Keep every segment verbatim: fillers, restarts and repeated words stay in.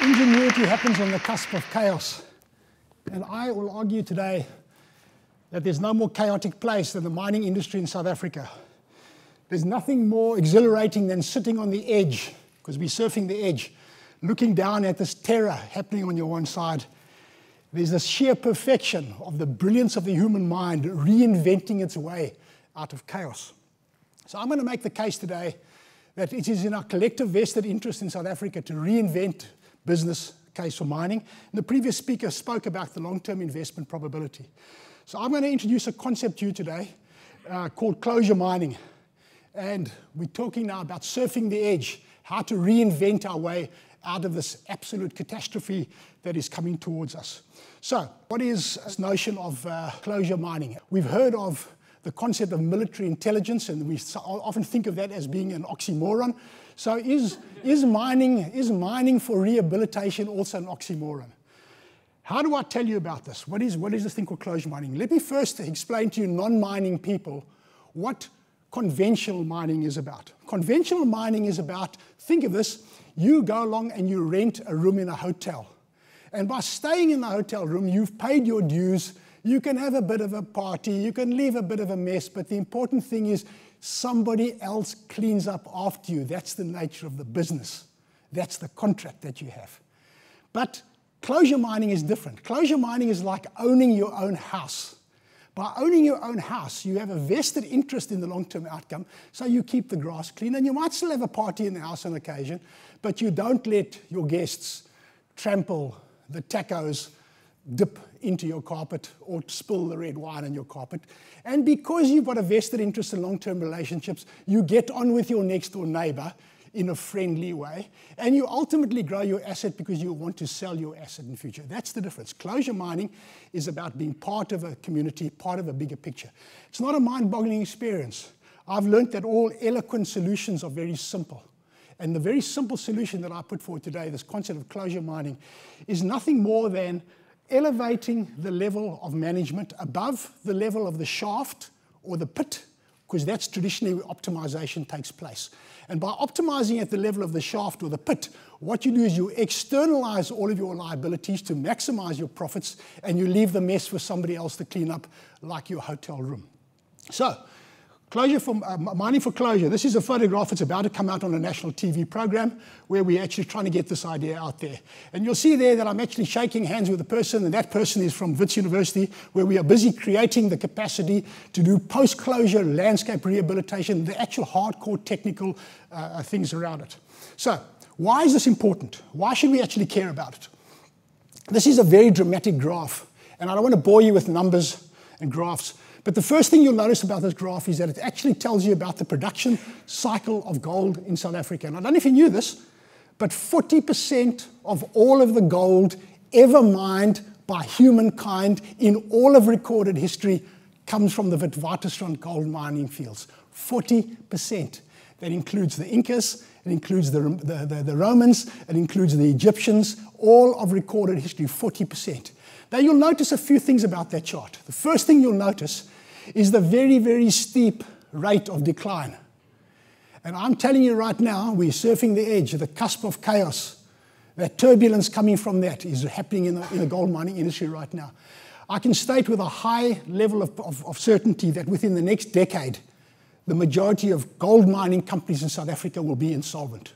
Ingenuity happens on the cusp of chaos, and I will argue today that there's no more chaotic place than the mining industry in South Africa. There's nothing more exhilarating than sitting on the edge, because we're surfing the edge, looking down at this terror happening on your one side. There's the sheer perfection of the brilliance of the human mind reinventing its way out of chaos. So I'm going to make the case today that it is in our collective vested interest in South Africa to reinvent business case for mining. And the previous speaker spoke about the long-term investment probability. So I'm going to introduce a concept to you today uh, called closure mining. And we're talking now about surfing the edge, how to reinvent our way out of this absolute catastrophe that is coming towards us. So what is this notion of uh, closure mining? We've heard of the concept of military intelligence, and we often think of that as being an oxymoron. So is, is, mining, is mining for rehabilitation also an oxymoron? How do I tell you about this? What is, what is this thing called closure mining? Let me first explain to you non-mining people what conventional mining is about. Conventional mining is about, think of this, you go along and you rent a room in a hotel. And by staying in the hotel room, you've paid your dues. You can have a bit of a party, you can leave a bit of a mess, but the important thing is somebody else cleans up after you. That's the nature of the business. That's the contract that you have. But closure mining is different. Closure mining is like owning your own house. By owning your own house, you have a vested interest in the long-term outcome, so you keep the grass clean, and you might still have a party in the house on occasion, but you don't let your guests trample the tacos, dip into your carpet, or spill the red wine on your carpet. And because you've got a vested interest in long-term relationships, you get on with your next-door neighbor in a friendly way, and you ultimately grow your asset because you want to sell your asset in the future. That's the difference. Closure mining is about being part of a community, part of a bigger picture. It's not a mind-boggling experience. I've learned that all eloquent solutions are very simple. And the very simple solution that I put forward today, this concept of closure mining, is nothing more than elevating the level of management above the level of the shaft or the pit, because that's traditionally where optimization takes place. And by optimizing at the level of the shaft or the pit, what you do is you externalize all of your liabilities to maximize your profits, and you leave the mess for somebody else to clean up, like your hotel room. So, closure for, uh, mining for closure. This is a photograph that's about to come out on a national T V program where we're actually trying to get this idea out there. And you'll see there that I'm actually shaking hands with a person, and that person is from Wits University, where we are busy creating the capacity to do post-closure landscape rehabilitation, the actual hardcore technical uh, things around it. So why is this important? Why should we actually care about it? This is a very dramatic graph, and I don't want to bore you with numbers and graphs. But the first thing you'll notice about this graph is that it actually tells you about the production cycle of gold in South Africa. And I don't know if you knew this, but forty percent of all of the gold ever mined by humankind in all of recorded history comes from the Witwatersrand gold mining fields. forty percent. That includes the Incas, it includes the, the, the, the Romans, it includes the Egyptians, all of recorded history, forty percent. Now you'll notice a few things about that chart. The first thing you'll notice is the very, very steep rate of decline. And I'm telling you right now, we're surfing the edge, the cusp of chaos. That turbulence coming from that is happening in the, in the gold mining industry right now. I can state with a high level of, of, of certainty that within the next decade, the majority of gold mining companies in South Africa will be insolvent.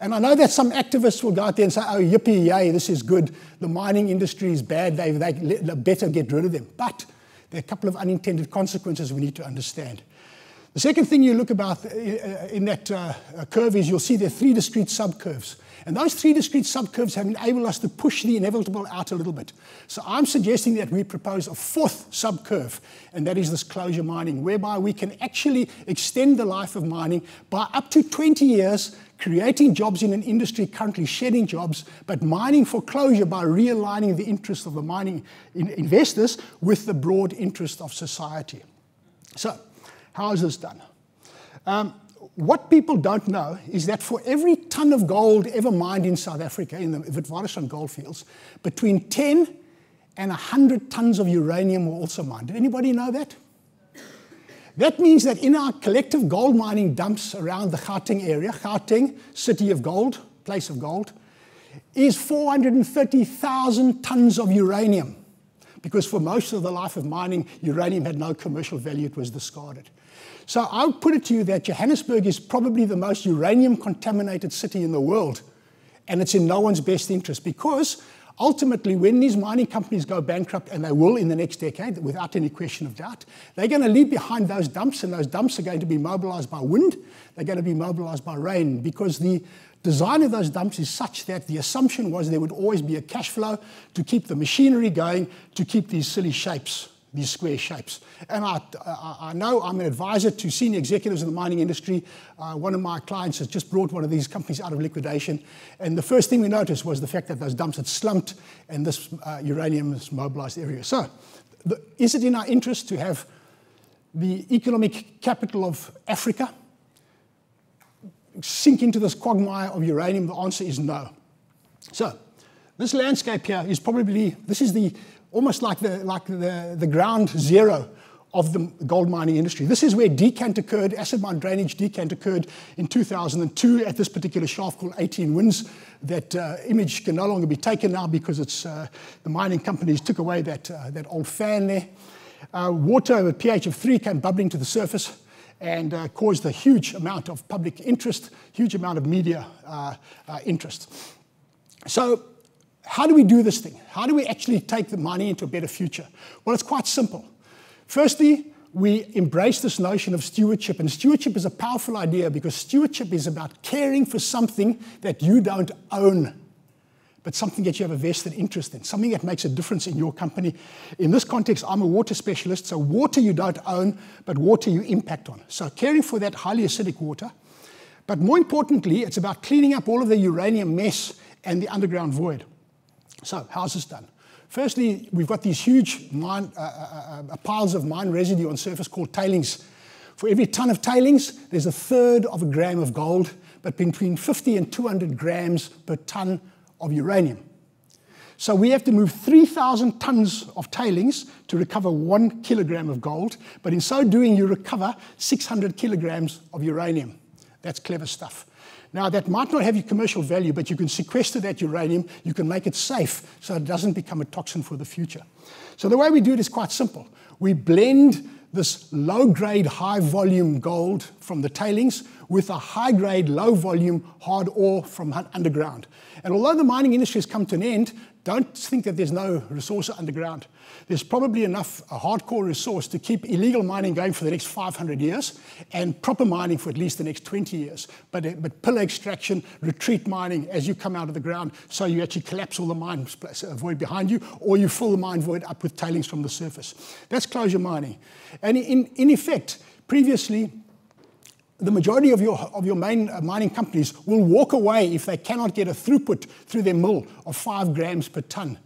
And I know that some activists will go out there and say, oh, yippee, yay, this is good. The mining industry is bad. They, they, they better get rid of them. But there are a couple of unintended consequences we need to understand. The second thing you look about in that uh, curve is you'll see there are three discrete subcurves. And those three discrete subcurves have enabled us to push the inevitable out a little bit. So I'm suggesting that we propose a fourth subcurve, and that is this closure mining, whereby we can actually extend the life of mining by up to twenty years, creating jobs in an industry currently shedding jobs, but mining for closure by realigning the interests of the mining in investors with the broad interest of society. So how is this done? Um, What people don't know is that for every ton of gold ever mined in South Africa, in the Witwatersrand goldfields, between 10 and one hundred tons of uranium were also mined. Did anybody know that? That means that in our collective gold mining dumps around the Gauteng area, Gauteng, city of gold, place of gold, is four hundred thirty thousand tons of uranium. Because for most of the life of mining, uranium had no commercial value, it was discarded. So I'll put it to you that Johannesburg is probably the most uranium-contaminated city in the world. And it's in no one's best interest because ultimately, when these mining companies go bankrupt, and they will in the next decade, without any question of doubt, they're going to leave behind those dumps, and those dumps are going to be mobilized by wind, they're going to be mobilized by rain, because the design of those dumps is such that the assumption was there would always be a cash flow to keep the machinery going, to keep these silly shapes, these square shapes. And I, I, I know I'm an advisor to senior executives in the mining industry. Uh, one of my clients has just brought one of these companies out of liquidation. And the first thing we noticed was the fact that those dumps had slumped and this uh, uranium is mobilized everywhere. So the, is it in our interest to have the economic capital of Africa sink into this quagmire of uranium? The answer is no. So this landscape here is probably, this is the almost like the, like the, the ground zero of the gold mining industry. This is where decant occurred, acid mine drainage decant occurred in two thousand two at this particular shaft called eighteen winds. That uh, image can no longer be taken now because it's, uh, the mining companies took away that, uh, that old fan there. Uh, water with a pH of three came bubbling to the surface and uh, caused a huge amount of public interest, huge amount of media uh, uh, interest. So, how do we do this thing? How do we actually take the money into a better future? Well, it's quite simple. Firstly, we embrace this notion of stewardship, and stewardship is a powerful idea because stewardship is about caring for something that you don't own, but something that you have a vested interest in, something that makes a difference in your company. In this context, I'm a water specialist, so water you don't own, but water you impact on. So caring for that highly acidic water, but more importantly, it's about cleaning up all of the uranium mess and the underground void. So, how's this done? Firstly, we've got these huge mine, uh, uh, uh, piles of mine residue on surface called tailings. For every ton of tailings, there's a third of a gram of gold, but between fifty and two hundred grams per ton of uranium. So we have to move three thousand tons of tailings to recover one kilogram of gold, but in so doing, you recover six hundred kilograms of uranium. That's clever stuff. Now, that might not have your commercial value, but you can sequester that uranium, you can make it safe so it doesn't become a toxin for the future. So the way we do it is quite simple. We blend this low-grade, high-volume gold from the tailings with a high-grade, low-volume hard ore from underground. And although the mining industry has come to an end, don't think that there's no resource underground. There's probably enough a hardcore resource to keep illegal mining going for the next five hundred years and proper mining for at least the next twenty years. But, but pillar extraction, retreat mining as you come out of the ground, so you actually collapse all the mine void behind you, or you fill the mine void up with tailings from the surface. That's closure mining. And in, in effect, previously, the majority of your, of your main mining companies will walk away if they cannot get a throughput through their mill of five grams per ton.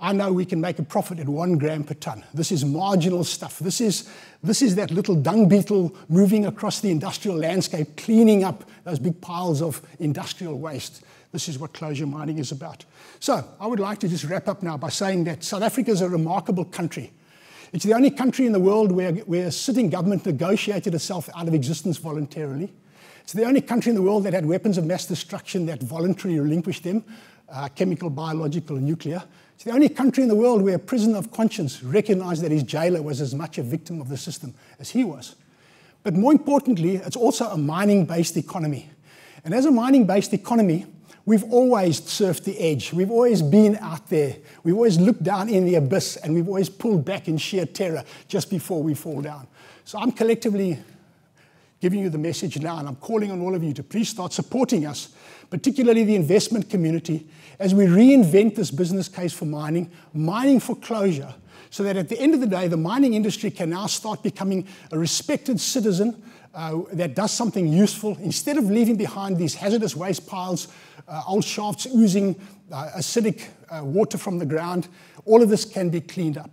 I know we can make a profit at one gram per ton. This is marginal stuff. This is, this is that little dung beetle moving across the industrial landscape, cleaning up those big piles of industrial waste. This is what closure mining is about. So I would like to just wrap up now by saying that South Africa is a remarkable country. It's the only country in the world where, where a sitting government negotiated itself out of existence voluntarily. It's the only country in the world that had weapons of mass destruction that voluntarily relinquished them, uh, chemical, biological, and nuclear. It's the only country in the world where a prisoner of conscience recognized that his jailer was as much a victim of the system as he was. But more importantly, it's also a mining-based economy. And as a mining-based economy, we've always surfed the edge. We've always been out there. We've always looked down in the abyss, and we've always pulled back in sheer terror just before we fall down. So I'm collectively giving you the message now, and I'm calling on all of you to please start supporting us, particularly the investment community, as we reinvent this business case for mining, mining for closure, so that at the end of the day, the mining industry can now start becoming a respected citizen uh, that does something useful, instead of leaving behind these hazardous waste piles, Uh, old shafts oozing uh, acidic uh, water from the ground. All of this can be cleaned up.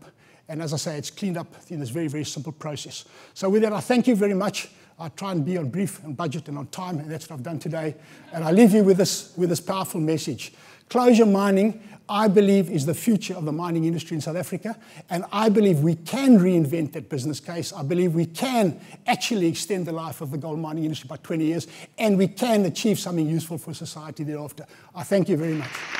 And as I say, it's cleaned up in this very, very simple process. So with that, I thank you very much. I try and be on brief and budget and on time, and that's what I've done today. And I leave you with this, with this powerful message. Closure mining, I believe, is the future of the mining industry in South Africa, and I believe we can reinvent that business case. I believe we can actually extend the life of the gold mining industry by twenty years, and we can achieve something useful for society thereafter. I thank you very much.